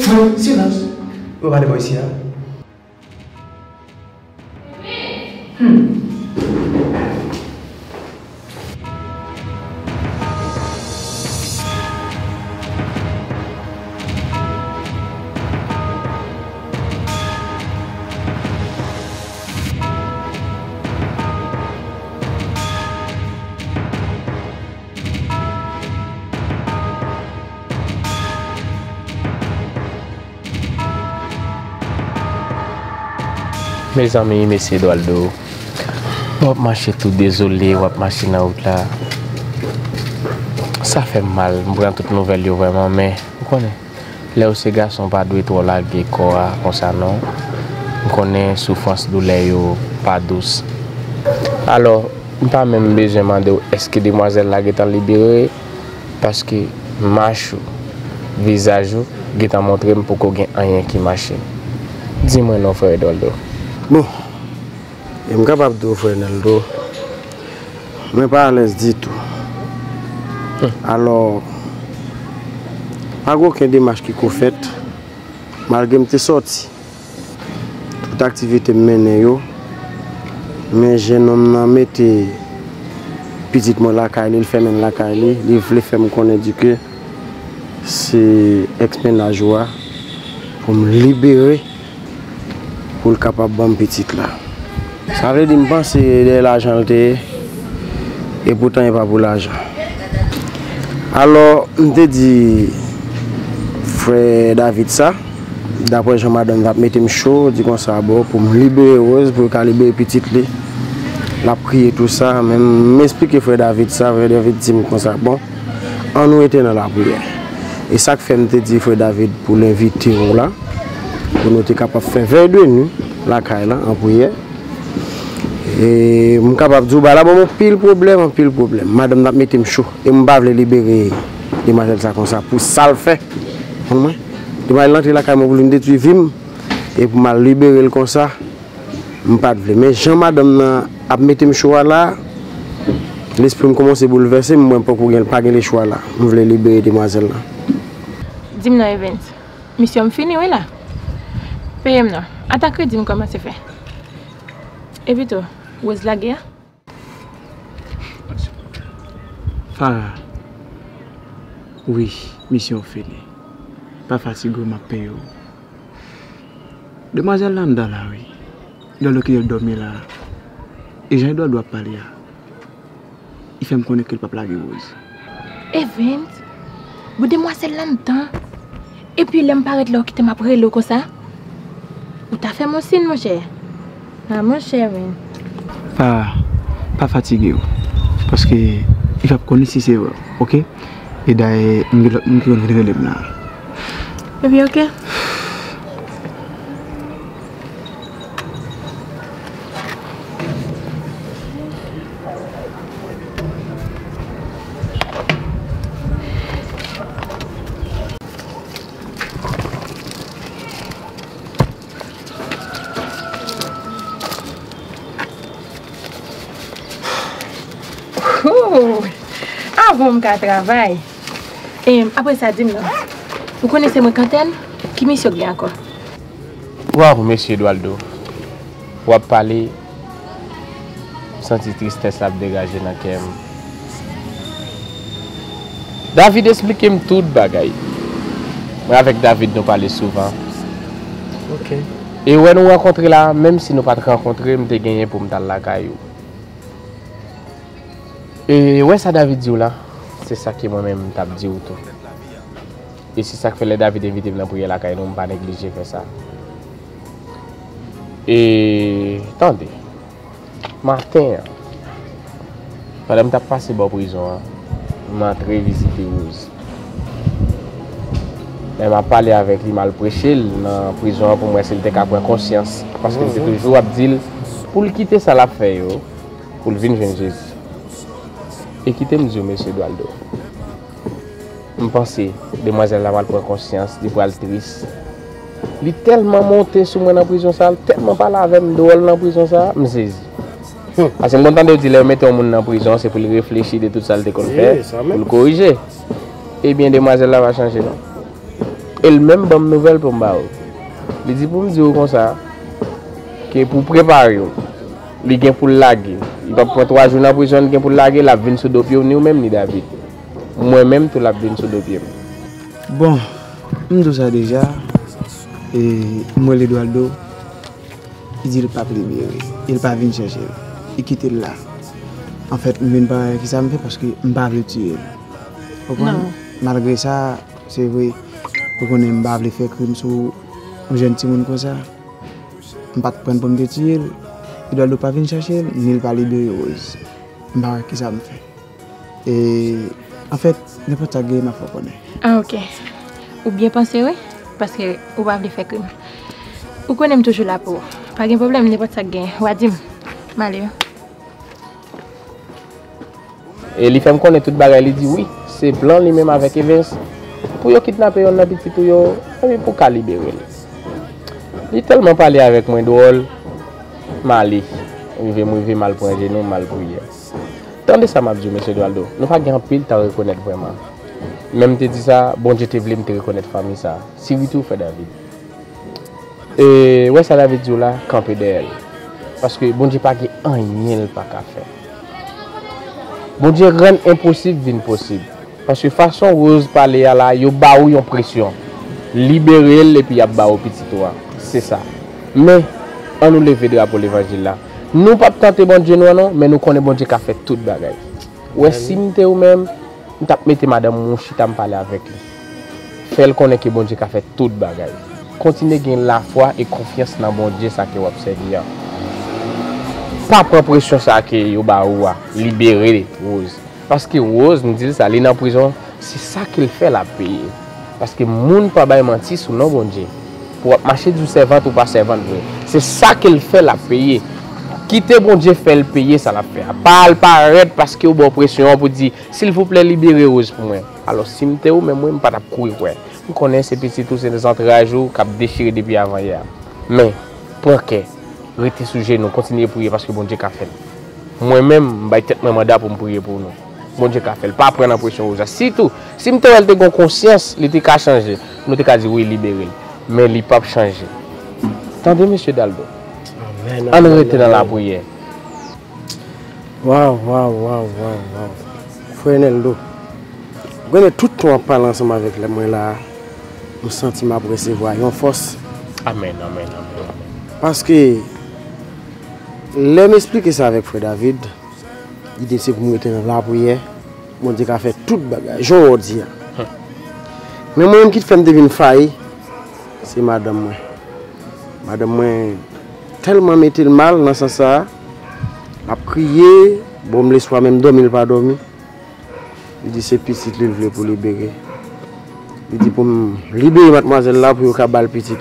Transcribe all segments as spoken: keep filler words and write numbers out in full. fou, silence. Vous allez voir ici, là. Hmm. Mes amis, monsieur Eduardo, on marche tout désolé, on marche dans la route là. Ça fait mal, je prends toute nouvelle vraiment, mais vous connaissez, les ces garçons pas doués trop largués, comme ça non. Vous connaissez la souffrance de l'air, pas douce. Alors, je n'ai pas même besoin de demander est-ce que demoiselle là est libérée, parce que marche, visage, je vais montrer pourquoi il y a rien qui marche. Dis-moi non, frère Eduardo. Bon, je suis capable de faire un dos. Je ne suis pas à l'aise du tout. Alors, il n'y a aucune démarche qui est faite, malgré que je suis sorti. Toute activité menée, mais je n'ai pas mis petitement la caille, il fait même la caille, il voulait faire me connaître que c'est exprimer la joie pour me libérer. Pour le capable de petit là. Ça veut dire que je pense que c'est de l'argent et pourtant il n'y a pas pour l'argent. Alors, je te dis, frère David, ça, d'après Jean-Madame, va mettre un chaud, dit qu'on ça bon pour me libérer Rose, pour calibrer petit là. La prier tout ça, même m'expliquer frère David, ça, frère David dit qu'on ça bon, on nous était dans la prière. Et ça que fait, je te dis, frère David, pour l'inviter là. Pour nous être capable de faire vers deux nuits, la caille en prière. Et je suis capable de dire, là, bon, pile problème, un pile problème. Madame n'a mis un chaud. Et je ne vais pas libérer les mademoiselles comme ça. Pour ça le faire. Je vais entrer la caille, je vais détruire vim. Et pour me libérer comme ça, je ne vais pas le faire. Mais Jean-Madame a mis un chaud là. L'esprit commence à bouleverser, je ne vais pas gagner les choix là. Je voulais libérer les demoiselles là. Dis-moi, Evans, monsieur, je suis fini, oui là. P M, non. Attends que dis-moi comment c'est fait. Et puis toi, où est la guerre? Farah, oui, mission finie. Pas fatigué, ma paye. Demoiselle Landa là, oui. Dans le qu'il dormait là. Et j'ai dois doit parler là. Il fait me connaître que le papa la rose. Et Vince, vous demoiselle Landa. Et puis il aime paraître là qui te m'a pris le comme ça. Ou t'as fait mon signe, mon cher? Ah, mon cher, oui. Pas, pas fatigué. Parce que il va connaître si c'est vrai, ok? Et d'ailleurs, je vais le révéler maintenant. Et bien, ok? À travail. Et après ça, dis-moi, vous connaissez mon cantine? Qui m'y souvient encore? Waouh, monsieur Eduardo, vous avez parlé, senti tristesse à dégager dans le cœur. David explique-moi tout le bagaille. Avec David, nous parlons souvent. Ok. Et ouais, nous rencontrer là, même si nous ne nous rencontrons pas, nous gagnons pour me dans la caillou. Et ouais, ça David dit là. C'est ça qui moi-même t'a dit ou tout. Et c'est ça que fait les David invité pour prier la caille, nous ne pas négliger faire ça. Et attendez, Martin, madame t'a passé par la prison, m'a très visité Rose. Elle m'a parlé avec lui, mal prêché dans la prison pour moi, c'est le prendre conscience. Parce que c'est toujours Abdil, pour le quitter ça l'a fait, pour le venir Jésus. Et quittez M. Eduardo. Je pense que demoiselle Laval prend conscience, elle prend triste. Elle est tellement montée sur moi dans la prison, tellement pas là avec moi dans la prison, je me saisis. Parce que quand on dit que mettre un monde dans la prison, c'est pour réfléchir de tout ça qu'on fait, pour le corriger. Eh bien, demoiselle Laval va changer. elle-même bonne nouvelle pour moi. Il dit pour me dire comme ça que pour préparer, il gagne pour laguer. Il va prendre trois jours en prison pour laguer la vine sous dopier ni même ni David. Moi-même tout la vine sous dopier. Bon, on dit ça déjà et moi l'Eduardo il dit le pape libéré, il pas venir chercher, il quitte là. En fait, je ne sais pas qui ça me fait parce que je ne pas le tuer. Malgré ça, c'est vrai, je ne pas le faire crime sur un jeune petit monde comme ça. Je ne pas prendre pour me tuer, il ne doit pas venir chercher, il ne pas libérer. Je ne sais pas qui ça me fait. Et en fait, n'importe quel game, il faut connaître. Ah, ok. Ou bien penser, oui, parce que je ne pas le faire crime. Ou connaît toujours la peau. Pas de problème, n'importe quel game. Wadim, malheureux. Et les femmes connaissent toute bagarre, ils disent oui, c'est blanc lui-même avec Evans. Pour yo kidnapper, on a dit pour yo, pour calibrer. Il tellement parlé avec moi drôle, malé. Il veut me mal pour un genou, mal pour hier. Tendez ça, m'a dit monsieur Eduardo, nous pas grand pile t'as reconnaître vraiment. Même te dit ça, bon Dieu te voulait me te reconnaître famille ça. Si tout fait David. Et ouais ça David dit là, camper d'elle. Parce que bon Dieu pas qui en yel pas qu'à faire. Bon Dieu rend impossible vient possible. Parce que façon rose parler à la, yo ba ou yon pression. Libérer et puis y a ba ou petit toi. C'est ça. Mais on nous lever drapeau l'évangile là. Nous pas tenter bon Dieu non non, mais nous connaît bon Dieu qui a fait toute bagaille. Ouais si m'était ou même, nous t'a mettre madame mon chita me parler avec lui. Fait le connaît que bon Dieu qui a fait toute bagaille. Continuez gain la foi et confiance dans bon Dieu ça que vous observez. Pas prendre pression ça que yo ba ou a libérer Rose parce que Rose nous dit ça elle est en prison c'est ça qu'il fait la payer parce que monde pas bail mentir sous non bon Dieu pour marcher du servant ou pas servant c'est ça qu'il fait la payer quitter bon Dieu fait le payer ça la faire pas paraître parce que bon pression pour dire s'il vous plaît libérer Rose pour moi alors si m'était ou même moi pas t'a courir quoi on connaît ces petits tous ces entrages qui a déchiré depuis avant hier mais pour que restez sujet, nous continuons à prier parce que bon Dieu a fait. Moi-même, je vais être mandat pour prier pour nous. Bon Dieu a fait. Pas prendre la pression. Si tout, si nous avons conscience, nous avons changé. Nous avons dit oui, libérer. Mais il n'a pas changé. Attendez, M. Daldo. Amen. On reste dans la prière. Waouh, waouh, waouh, waouh. Frère Neldo, vous avez tout le temps parlé ensemble avec les moyens là. Nous sentons ma recevoir une force. Amen, amen, amen. Parce que. Je m'explique ça avec Frère David. Il dit que vous mettez dans la prière. Mon Dieu a fait tout le bagage. Je dis. Mais moi-même qui fais une faille, c'est madame. Madame, tellement mettez le mal dans ce sens. Elle a prié. Bon, me laisse même dormir, elle n'a pas dormi. Il dit que c'est petit qu'il veut pour libérer. Il dit pour libérer mademoiselle là pour qu'elle balle petit.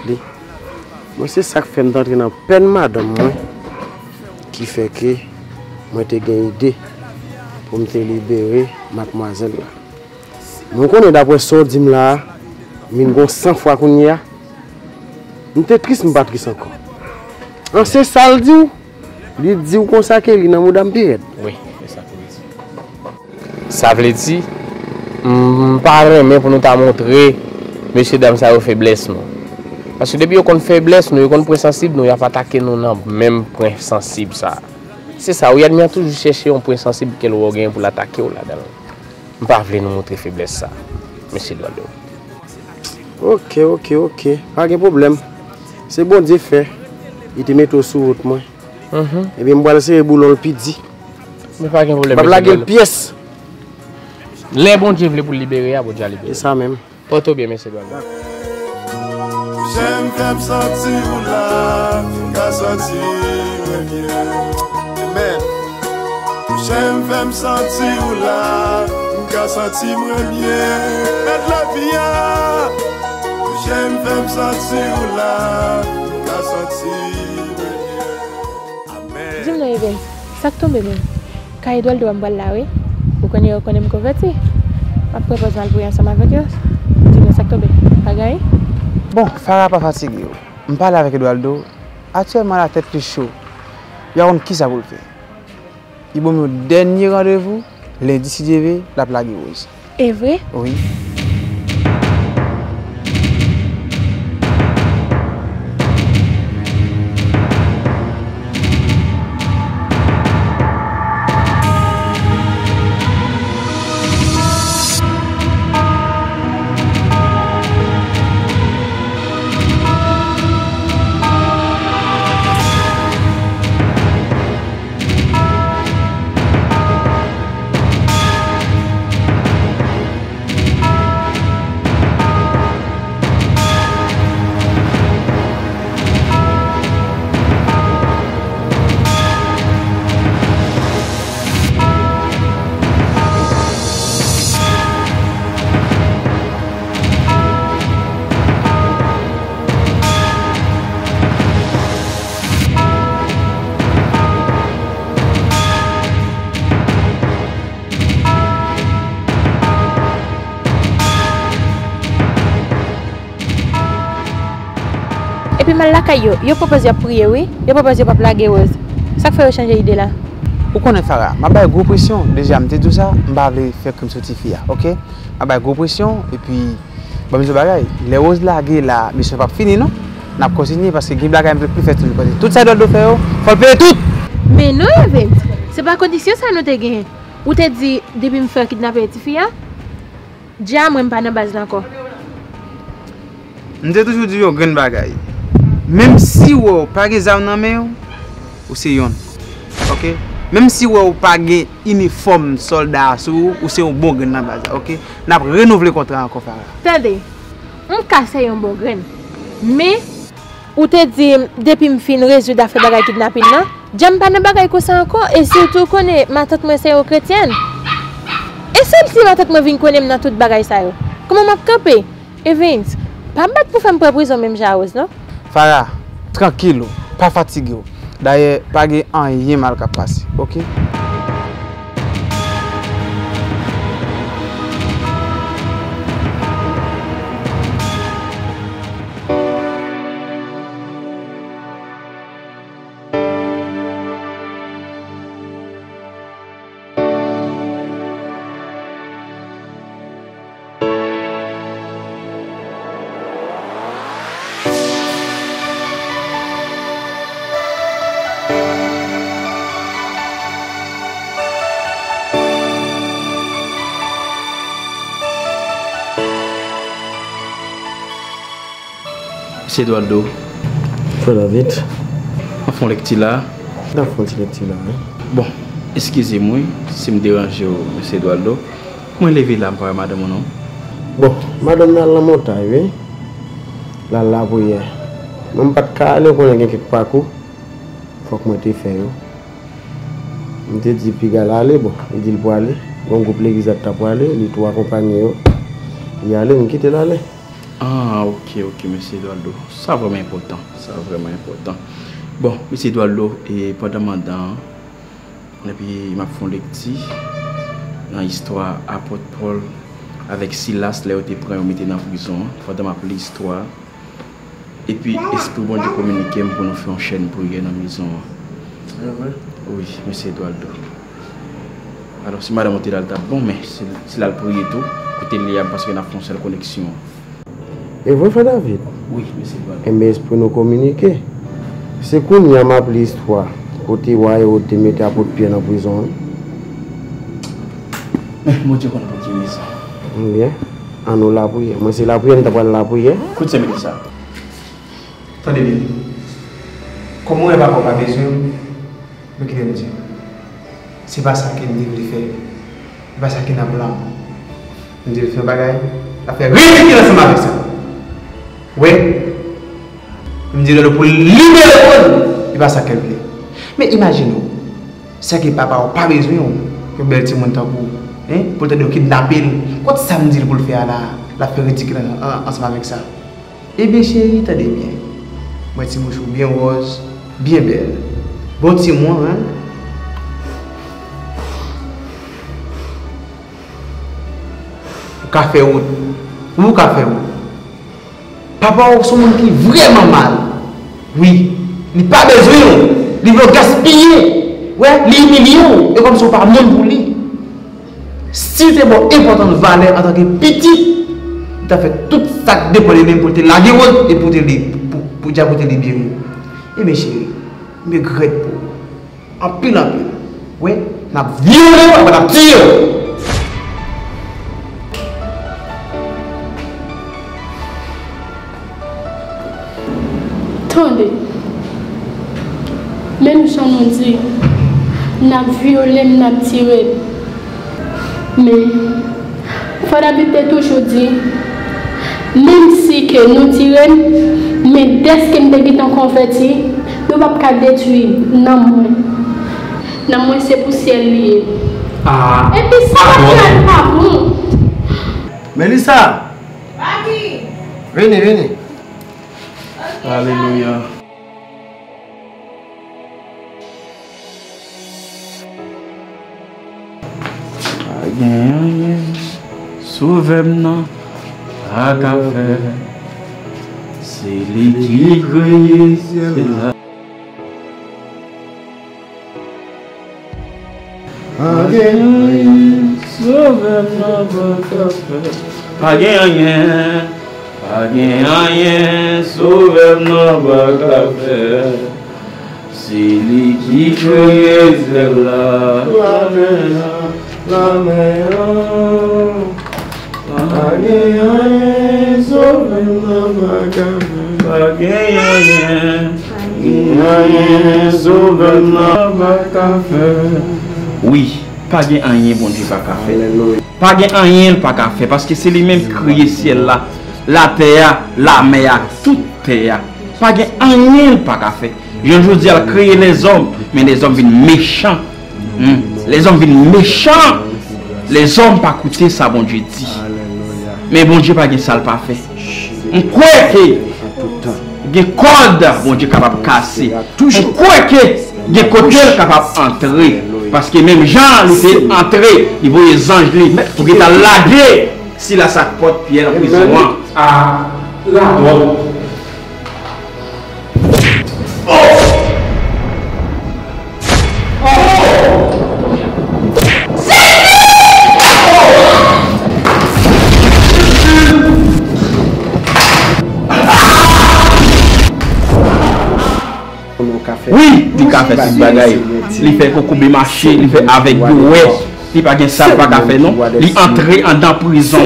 Moi, c'est ça que fait d'entrer dans la peine, madame. Qui fait que moi j'ai une idée pour me libérer mademoiselle là. Donc on est d'après ce que dit là, mingo cent fois qu'on y a, on était triste, on pas triste encore. On sait ça le dit, lui dit qu'on sait qu'il est dans madame Pierre. Oui, c'est ça que dit. Ça veut dire, on parle mais pour nous t'a montré, monsieur dame ça a faiblesse non. Parce que depuis qu'on faiblesse, nous qu'on point sensible, nous y a pas attaqué nous non même point sensible ça. C'est ça, il y a toujours chercher un point sensible qu'elle gagne pour l'attaquer ou là-dedans. On pas veut nous montrer faiblesse ça. Monsieur Eduardo. OK, OK, OK. Pas de problème. C'est bon Dieu fait. Il te met au sous route moi. Mhm. Et bien moi laisser boulon le pidi. Mais pas de problème. Pas blaguer pièce. Les bon Dieu veut pour libérer, pour déjà libérer. C'est ça même. Porte bien monsieur Eduardo. J'aime comme sortir ou là, qu'à sortir bien. Amen. J'aime comme sortir ou là, qu'à sortir bien. Et la vie. J'aime comme sortir ou là, qu'à sortir bien. Amen. Dis-moi Eben, ça tombe bien. Quand Edouard doit me voir là, oui. Vous connaissez, vous connaissez me convertir. Après, vous allez vous ensemble avec eux. Dis-moi ça tombe bien. Pas gagné. Bon, Farah pas fatigué. Je parle avec Eduardo. Actuellement, la tête est chaude. Il y a un qui ça vous le fait. Il y a un dernier rendez-vous, lundi six janvier, la plague rose. Est vrai? Oui. puis mal la caillou, yo propose de prier oui, yo propose de pas blaguer oui. Ça fait changer idée là. Vous connaissez Farah, m'a ba gros pression, déjà me dit tout ça, m'a pas faire comme sorti fille, OK? M'a ba gros pression et puis bon monsieur bagaille, les roses là là, mais c'est pas fini non? N'a pas continué parce que les blagues un peu plus fait tout le côté. Tout ça doit le faire, faut payer tout. Mais non, c'est pas condition ça nous te gagner. Ou te dit depuis me faire kidnapper petite fille, déjà moi pas dans base là encore. Nous avons toujours dit une grande bagaille. Même si vous n'avez pas de armes dans main, vous c'est yon. OK? Même si vous n'avez pas de uniforme soldat sous, vous c'est un bon grain dans base, OK? N'a pas renouveler contrat encore Farah. Attendez. On casse un bon grain. Mais ou te dit depuis me fin résoudre affaire bagaille kidnapping là, j'aime pas de bagaille comme ça encore et surtout connaît ma tante moi c'est une chrétienne. Et celle-ci ma tante moi vient connaître dans toute bagaille ça yo. Comment m'a camper? Events pas mettre pour faire une prison même Jaos non Farah tranquille pas fatigué d'ailleurs pas de rien mal qui passe OK c'est Eduardo. Faut la vite. On fait le petit là. On fait le petit là. Bon, excusez-moi si me dérange, monsieur Eduardo. Comment lever là pour madame non? Bon, madame là la montagne, oui. Là là pour hier. Même pas de calé pour quelqu'un qui parcourt. Faut que moi te faire yo. On te dit puis gars aller bon, il dit pour aller. Bon groupe l'église t'a pour aller, les trois accompagner yo. Il aller, on quitte là aller. Ah, ok, ok, monsieur Eduardo. Ça vraiment important. Ça vraiment important. Bon, monsieur Eduardo, et pendant mandat, et puis il m'a fondé dans l'histoire apôtre Paul avec Silas, là où il était mis dans la prison. Pendant ma l'histoire. Et puis, esprit bon de communiquer pour nous faire une chaîne pour y aller dans la maison. Oui, monsieur Eduardo. Alors, si madame était là, bon, mais c'est là pour y tout. Côté liable parce qu'il a fait une seule connexion. Et vous faites David? Oui, monsieur Eduardo. Et mais pour nous communiquer, c'est qu'on y a ma l'histoire. Côté Waye, où tu mets à bout de pied dans la prison. Mon Dieu, qu'on a continué ça. Bien, on nous l'a prié. Moi, c'est la prière, on l'a prié. Écoute, c'est mieux ça. Attendez bien. Comment elle va avoir ma vision? Mais qu'est-ce que je dis? C'est pas ça qu'elle devrait faire. C'est pas ça qu'elle a blanc. Elle devrait faire bagaille. Elle fait rien qui ressemble avec ça. Oui, je me dis que pour libérer le monde, il va s'accaler. Mais imaginez, c'est que papa n'a pas besoin que le petit monde pour te kidnapper. Quand ça me dit pour le faire là, la faire ridicule ensemble avec ça. Eh bien, chérie, t'as des biens. Moi, je suis bien rose, bien belle. Bon petit monde, hein? Café ou ou café ou. Papa, c'est un monde qui est vraiment mal. Oui, il n'a pas besoin. Il veut gaspiller. Ouais, il est million. Et comme ça, on parle même pour lui. Si tu es bon, important de valeur en tant que petit, tu as fait tout ça pour les mêmes pour te laguer et pour te libérer. Pour te libérer. Et mes chéris, je regrette pour. En pile en pile. Ouais, on a violé, on a tiré. Attendez, même si on dit, on a violé, on a tiré. Mais, il faut habiter toujours dire, même si nous tirons, mais dès que nous sommes convertis, nous ne pouvons pas détruire. Non, non, c'est pour ciel lié. Ah. Et puis ça, c'est pas bon. Mélissa, venez, venez. Alléluia. Aïe, souvez-moi à café. Si c'est les tigres, c'est là. Again, sauvez notre. Oui, pas de rien, bon Dieu, pas qu'à faire. Pas de rien, pas qu'à faire. Parce que c'est lui-même qui crée ciel là, la terre, la mer, toute terre. Pas de rien, pas qu'à faire. Je veux dire, créer les hommes, mais les hommes viennent méchants. Mm. Les hommes viennent méchants. Les hommes pas écouter ça, bon Dieu dit. Mais bon Dieu, pas de ça, pas fait. On croit que des cordes, bon Dieu, capable de casser. On croit que des côtés capables d'entrer. Parce que même Jean était entré, il voyait les anges pour qu'il a lagué s'il a sa porte pierre en prison. Ah, la drogue. Oh! Oh! Oui, du café, c'est bagaille. Il fait beaucoup de marché, il fait avec du ouais. Il n'y a pas de ça, pas de non. Il est entré dans la prison.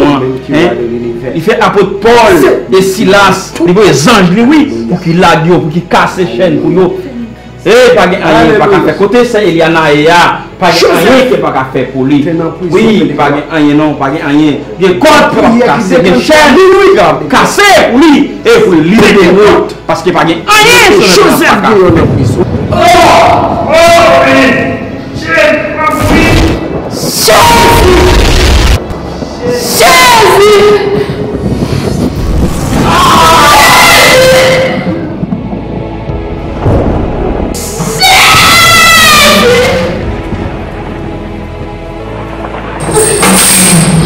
Il fait apôtre Paul et Silas. Il voit les anges, oui, pour qu'il la gueule, pour qu'il casse les chaînes. Eh, pas de rien, pas de faire. Côté ça, il y en a pas de rien qui n'est pas de faire pour lui. Oui, pas de rien, non, pas de rien. Il y a des cordes qui peuvent casser, des chaînes qui peuvent casser pour lui. Et pour lui, il est route. Parce qu'il n'y a pas de rien, Joseph de prison. Oh! Oh! J'ai ma fille! Jésus! Jésus! Jésus!